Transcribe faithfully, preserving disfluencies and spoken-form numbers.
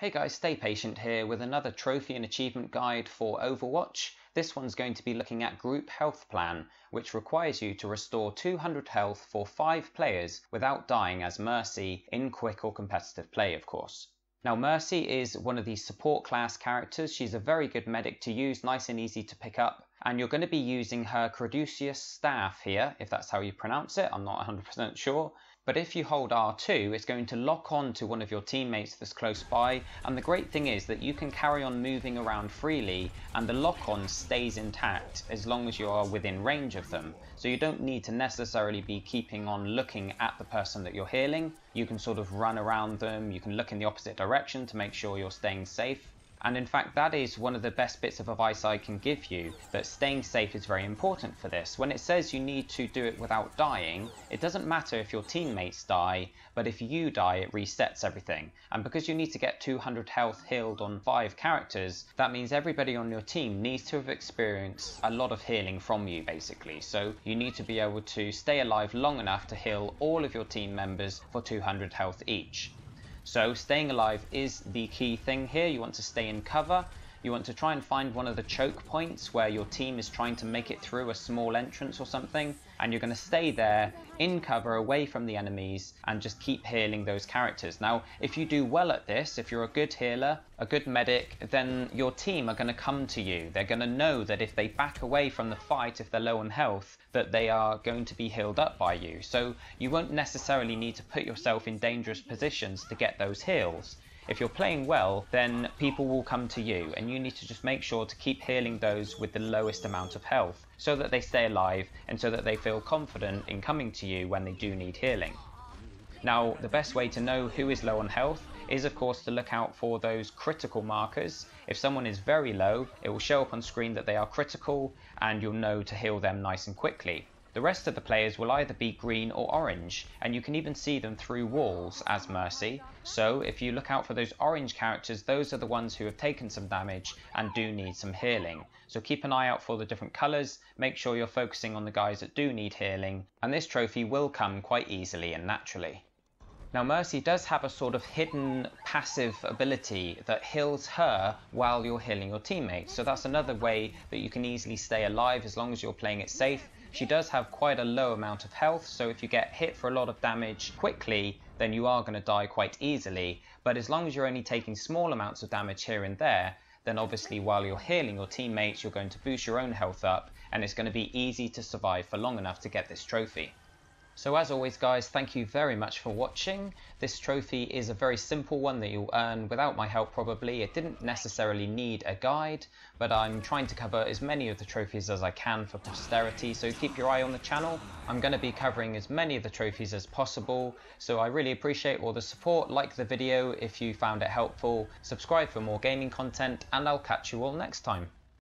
Hey guys, Stay Patient here with another trophy and achievement guide for Overwatch. This one's going to be looking at Group Health Plan, which requires you to restore two hundred health for five players without dying as Mercy in quick or competitive play, of course. Now Mercy is one of these support class characters. She's a very good medic to use, nice and easy to pick up. And you're going to be using her Creduceus staff here, if that's how you pronounce it, I'm not one hundred percent sure. But if you hold R two, it's going to lock on to one of your teammates that's close by, and the great thing is that you can carry on moving around freely and the lock on stays intact as long as you are within range of them. So you don't need to necessarily be keeping on looking at the person that you're healing. You can sort of run around them, you can look in the opposite direction to make sure you're staying safe. And in fact, that is one of the best bits of advice I can give you, that staying safe is very important for this. When it says you need to do it without dying, it doesn't matter if your teammates die, but if you die, it resets everything. And because you need to get two hundred health healed on five characters, that means everybody on your team needs to have experienced a lot of healing from you, basically. So you need to be able to stay alive long enough to heal all of your team members for two hundred health each. So staying alive is the key thing here. You want to stay in cover. You want to try and find one of the choke points where your team is trying to make it through a small entrance or something, and you're going to stay there in cover away from the enemies and just keep healing those characters. Now if you do well at this, if you're a good healer, a good medic, then your team are going to come to you. They're going to know that if they back away from the fight, if they're low on health, that they are going to be healed up by you. So you won't necessarily need to put yourself in dangerous positions to get those heals. If you're playing well, then people will come to you, and you need to just make sure to keep healing those with the lowest amount of health so that they stay alive and so that they feel confident in coming to you when they do need healing. Now, the best way to know who is low on health is of course to look out for those critical markers. If someone is very low, it will show up on screen that they are critical and you'll know to heal them nice and quickly. The rest of the players will either be green or orange, and you can even see them through walls as Mercy. So if you look out for those orange characters, those are the ones who have taken some damage and do need some healing. So keep an eye out for the different colours, make sure you're focusing on the guys that do need healing, and this trophy will come quite easily and naturally. Now Mercy does have a sort of hidden passive ability that heals her while you're healing your teammates, so that's another way that you can easily stay alive as long as you're playing it safe. She does have quite a low amount of health, so if you get hit for a lot of damage quickly, then you are going to die quite easily, but as long as you're only taking small amounts of damage here and there, then obviously while you're healing your teammates, you're going to boost your own health up, and it's going to be easy to survive for long enough to get this trophy. So as always guys, thank you very much for watching. This trophy is a very simple one that you'll earn without my help probably. It didn't necessarily need a guide, but I'm trying to cover as many of the trophies as I can for posterity, so keep your eye on the channel. I'm going to be covering as many of the trophies as possible, so I really appreciate all the support. Like the video if you found it helpful, subscribe for more gaming content, and I'll catch you all next time.